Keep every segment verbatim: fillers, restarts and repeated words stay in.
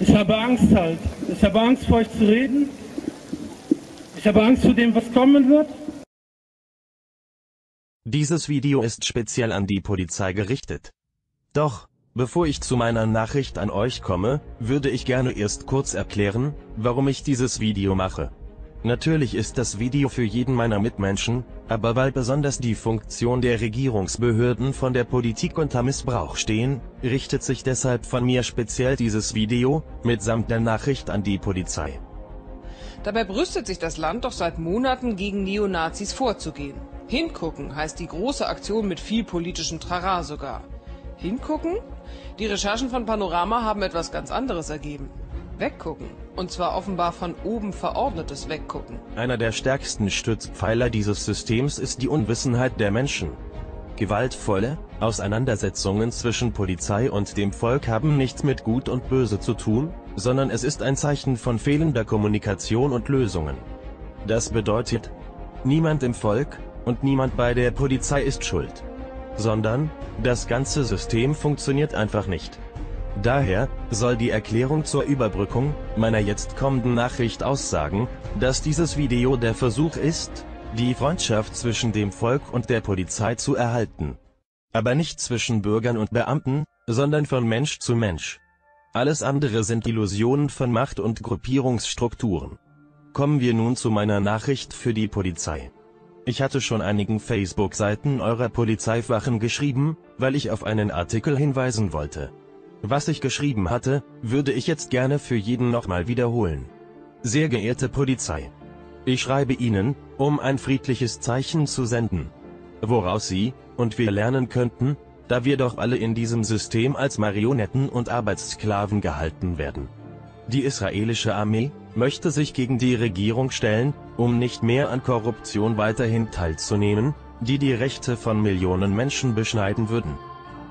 Ich habe Angst halt. Ich habe Angst, vor euch zu reden. Ich habe Angst vor dem, was kommen wird. Dieses Video ist speziell an die Polizei gerichtet. Doch, bevor ich zu meiner Nachricht an euch komme, würde ich gerne erst kurz erklären, warum ich dieses Video mache. Natürlich ist das Video für jeden meiner Mitmenschen, aber weil besonders die Funktion der Regierungsbehörden von der Politik unter Missbrauch stehen, richtet sich deshalb von mir speziell dieses Video, mitsamt der Nachricht an die Polizei. Dabei brüstet sich das Land doch seit Monaten gegen Neonazis vorzugehen. Hingucken heißt die große Aktion mit viel politischem Trara sogar. Hingucken? Die Recherchen von Panorama haben etwas ganz anderes ergeben. Weggucken. Und zwar offenbar von oben verordnetes Weggucken. Einer der stärksten Stützpfeiler dieses Systems ist die Unwissenheit der Menschen. Gewaltvolle Auseinandersetzungen zwischen Polizei und dem Volk haben nichts mit Gut und Böse zu tun, sondern es ist ein Zeichen von fehlender Kommunikation und Lösungen. Das bedeutet, niemand im Volk und niemand bei der Polizei ist schuld. Sondern, das ganze System funktioniert einfach nicht. Daher soll die Erklärung zur Überbrückung meiner jetzt kommenden Nachricht aussagen, dass dieses Video der Versuch ist, die Freundschaft zwischen dem Volk und der Polizei zu erhalten. Aber nicht zwischen Bürgern und Beamten, sondern von Mensch zu Mensch. Alles andere sind Illusionen von Macht und Gruppierungsstrukturen. Kommen wir nun zu meiner Nachricht für die Polizei. Ich hatte schon einigen Facebook-Seiten eurer Polizeiwachen geschrieben, weil ich auf einen Artikel hinweisen wollte. Was ich geschrieben hatte, würde ich jetzt gerne für jeden nochmal wiederholen. Sehr geehrte Polizei, ich schreibe Ihnen, um ein friedliches Zeichen zu senden, woraus Sie und wir lernen könnten, da wir doch alle in diesem System als Marionetten und Arbeitssklaven gehalten werden. Die israelische Armee möchte sich gegen die Regierung stellen, um nicht mehr an Korruption weiterhin teilzunehmen, die die Rechte von Millionen Menschen beschneiden würden.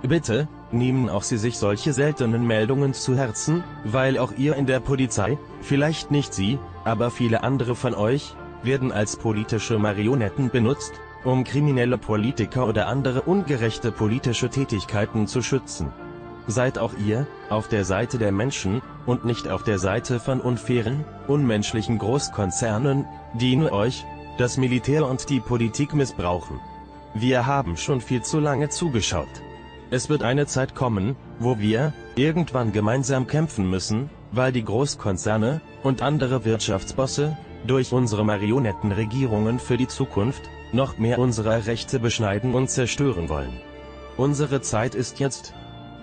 Bitte nehmen auch Sie sich solche seltenen Meldungen zu Herzen, weil auch ihr in der Polizei, vielleicht nicht Sie, aber viele andere von euch, werden als politische Marionetten benutzt, um kriminelle Politiker oder andere ungerechte politische Tätigkeiten zu schützen. Seid auch ihr auf der Seite der Menschen und nicht auf der Seite von unfairen, unmenschlichen Großkonzernen, die nur euch, das Militär und die Politik missbrauchen. Wir haben schon viel zu lange zugeschaut. Es wird eine Zeit kommen, wo wir irgendwann gemeinsam kämpfen müssen, weil die Großkonzerne und andere Wirtschaftsbosse durch unsere Marionettenregierungen für die Zukunft noch mehr unserer Rechte beschneiden und zerstören wollen. Unsere Zeit ist jetzt.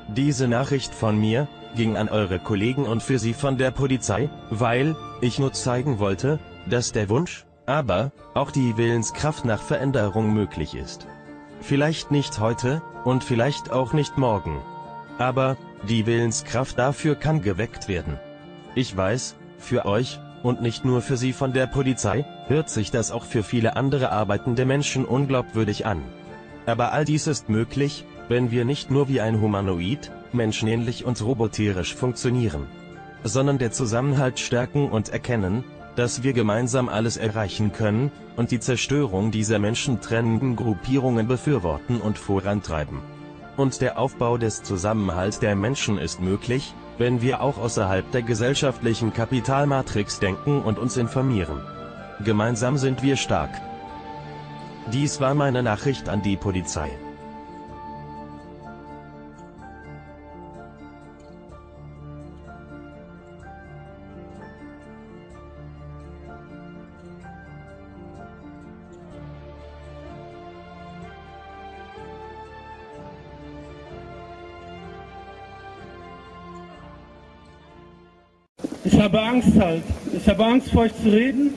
Diese Nachricht von mir ging an eure Kollegen und für sie von der Polizei, weil ich nur zeigen wollte, dass der Wunsch, aber auch die Willenskraft nach Veränderung möglich ist. Vielleicht nicht heute, und vielleicht auch nicht morgen. Aber die Willenskraft dafür kann geweckt werden. Ich weiß, für euch, und nicht nur für Sie von der Polizei, hört sich das auch für viele andere arbeitende Menschen unglaubwürdig an. Aber all dies ist möglich, wenn wir nicht nur wie ein Humanoid, menschenähnlich und roboterisch funktionieren, sondern der Zusammenhalt stärken und erkennen, dass wir gemeinsam alles erreichen können, und die Zerstörung dieser menschentrennenden Gruppierungen befürworten und vorantreiben. Und der Aufbau des Zusammenhalts der Menschen ist möglich, wenn wir auch außerhalb der gesellschaftlichen Kapitalmatrix denken und uns informieren. Gemeinsam sind wir stark. Dies war meine Nachricht an die Polizei. Ich habe Angst halt. Ich habe Angst, vor euch zu reden.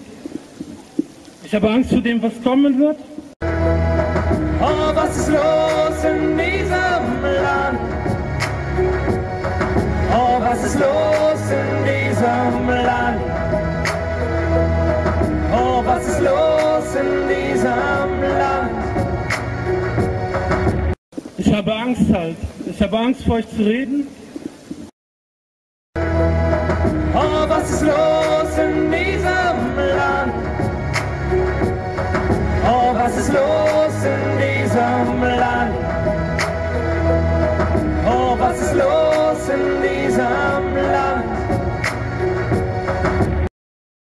Ich habe Angst vor dem, was kommen wird. Oh, was ist los in diesem Land? Oh, was ist los in diesem Land? Oh, was ist los in diesem Land? Ich habe Angst halt. Ich habe Angst, vor euch zu reden. Oh, was ist los in diesem Land? Oh, was ist los?